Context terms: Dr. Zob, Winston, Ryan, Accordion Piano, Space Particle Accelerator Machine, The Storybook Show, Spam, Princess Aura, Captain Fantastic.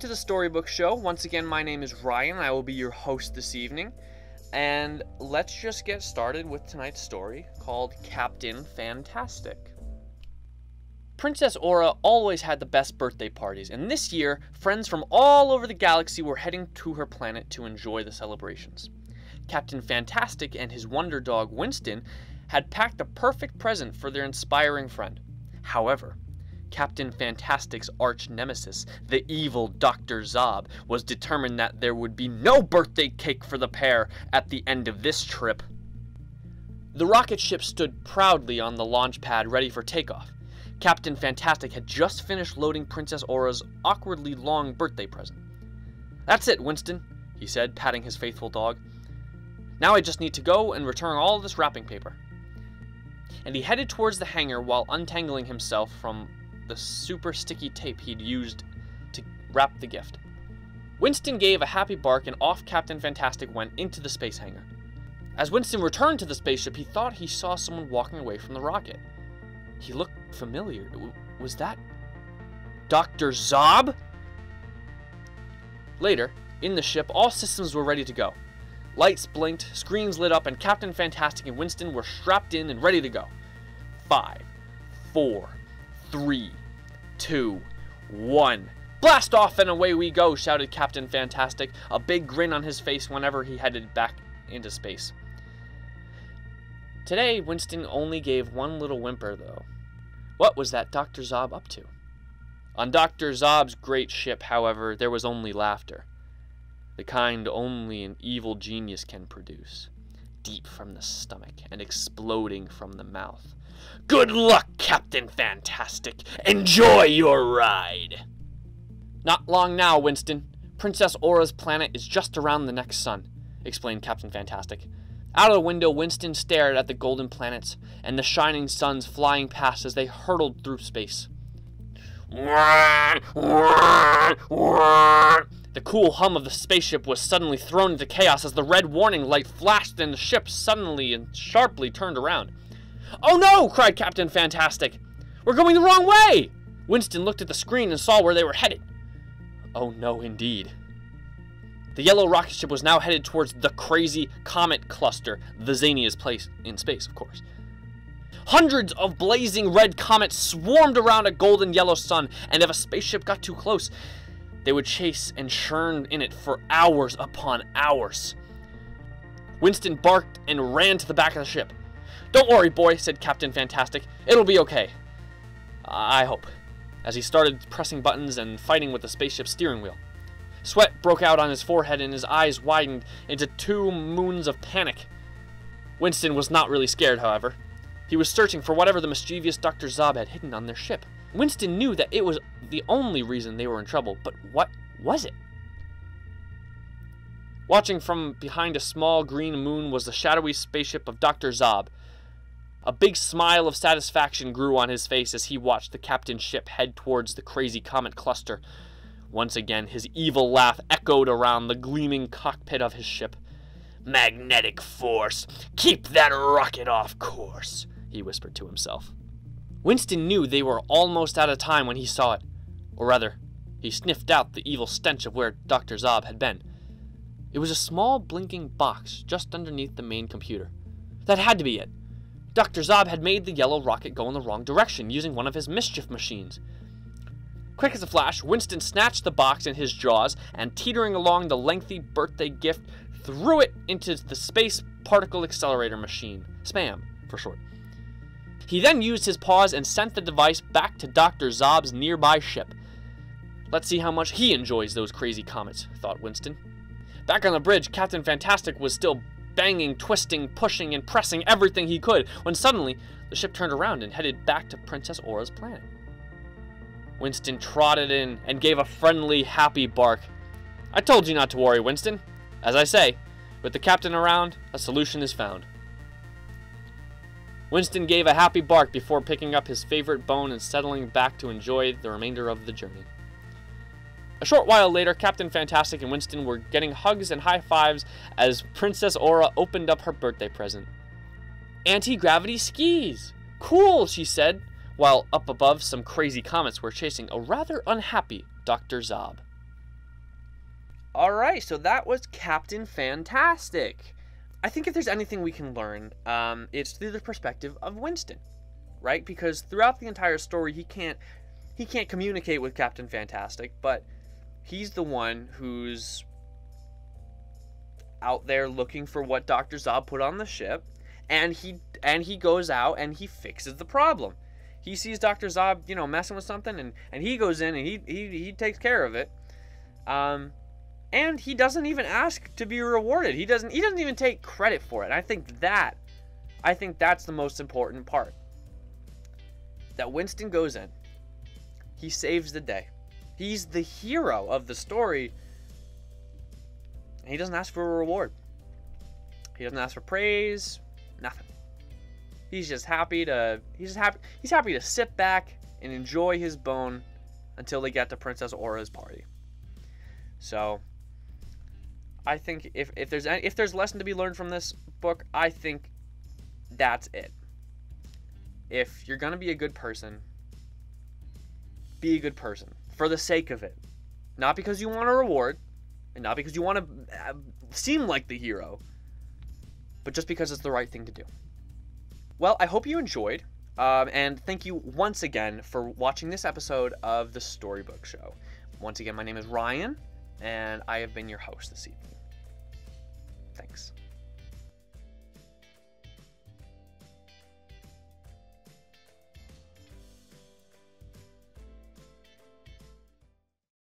to The Storybook Show. Once again, my name is Ryan. I will be your host this evening. And let's just get started with tonight's story called Captain Fantastic. Princess Aura always had the best birthday parties, and this year, friends from all over the galaxy were heading to her planet to enjoy the celebrations. Captain Fantastic and his wonder dog, Winston, had packed the perfect present for their inspiring friend. However, Captain Fantastic's arch-nemesis, the evil Dr. Zob, was determined that there would be no birthday cake for the pair at the end of this trip. The rocket ship stood proudly on the launch pad, ready for takeoff. Captain Fantastic had just finished loading Princess Aura's awkwardly long birthday present. "That's it, Winston," he said, patting his faithful dog. "Now I just need to go and return all this wrapping paper." And he headed towards the hangar while untangling himself from the super sticky tape he'd used to wrap the gift. Winston gave a happy bark and off Captain Fantastic went into the space hangar. As Winston returned to the spaceship, he thought he saw someone walking away from the rocket. He looked familiar. Was that Dr. Zob? Later, in the ship, all systems were ready to go. Lights blinked, screens lit up, and Captain Fantastic and Winston were strapped in and ready to go. 5, 4, 3, 2, 1. Blast off and away we go, shouted Captain Fantastic, a big grin on his face whenever he headed back into space. Today, Winston only gave one little whimper, though. What was that Dr. Zob up to? On Dr. Zob's great ship, however, there was only laughter. The kind only an evil genius can produce. Deep from the stomach and exploding from the mouth. "Good luck, Captain Fantastic! Enjoy your ride!" "Not long now, Winston. Princess Aura's planet is just around the next sun," explained Captain Fantastic. Out of the window, Winston stared at the golden planets and the shining suns flying past as they hurtled through space. The cool hum of the spaceship was suddenly thrown into chaos as the red warning light flashed and the ship suddenly and sharply turned around. "Oh no!" cried Captain Fantastic. "We're going the wrong way!" Winston looked at the screen and saw where they were headed. Oh no, indeed. The yellow rocket ship was now headed towards the crazy comet cluster, the zaniest place in space, of course. Hundreds of blazing red comets swarmed around a golden yellow sun, and if a spaceship got too close, they would chase and churn in it for hours upon hours. Winston barked and ran to the back of the ship. "Don't worry, boy," said Captain Fantastic. "It'll be okay. I hope," as he started pressing buttons and fighting with the spaceship's steering wheel. Sweat broke out on his forehead and his eyes widened into two moons of panic. Winston was not really scared, however. He was searching for whatever the mischievous Dr. Zob had hidden on their ship. Winston knew that it was the only reason they were in trouble, but what was it? Watching from behind a small green moon was the shadowy spaceship of Dr. Zob. A big smile of satisfaction grew on his face as he watched the captain's ship head towards the crazy comet cluster. Once again, his evil laugh echoed around the gleaming cockpit of his ship. "Magnetic force! Keep that rocket off course!" he whispered to himself. Winston knew they were almost out of time when he saw it. Or rather, he sniffed out the evil stench of where Dr. Zob had been. It was a small blinking box just underneath the main computer. That had to be it. Dr. Zob had made the yellow rocket go in the wrong direction using one of his mischief machines. Quick as a flash, Winston snatched the box in his jaws and, teetering along the lengthy birthday gift, threw it into the Space Particle Accelerator Machine, Spam for short. He then used his paws and sent the device back to Dr. Zob's nearby ship. "Let's see how much he enjoys those crazy comets," thought Winston. Back on the bridge, Captain Fantastic was still banging, twisting, pushing, and pressing everything he could when suddenly the ship turned around and headed back to Princess Aura's planet. Winston trotted in and gave a friendly, happy bark. "I told you not to worry, Winston. As I say, with the captain around, a solution is found." Winston gave a happy bark before picking up his favorite bone and settling back to enjoy the remainder of the journey. A short while later, Captain Fantastic and Winston were getting hugs and high fives as Princess Aura opened up her birthday present. "Anti-gravity skis! Cool," she said, while up above some crazy comets were chasing a rather unhappy Dr. Zob. Alright, so that was Captain Fantastic. I think if there's anything we can learn, it's through the perspective of Winston, right? Because throughout the entire story, he can't communicate with Captain Fantastic, but he's the one who's out there looking for what Dr. Zob put on the ship, and he goes out and he fixes the problem. He sees Dr. Zob, you know, messing with something, and he goes in and he takes care of it. And he doesn't even ask to be rewarded. He doesn't even take credit for it. And I think that's the most important part. That Winston goes in. He saves the day. He's the hero of the story. And he doesn't ask for a reward. He doesn't ask for praise. Nothing. He's happy to sit back and enjoy his bone until they get to Princess Aura's party. So I think if there's a lesson to be learned from this book, I think that's it. If you're going to be a good person for the sake of it. Not because you want a reward, and not because you want to seem like the hero, but just because it's the right thing to do. Well, I hope you enjoyed, and thank you once again for watching this episode of The Storybook Show. Once again, my name is Ryan, and I have been your host this evening. Thanks.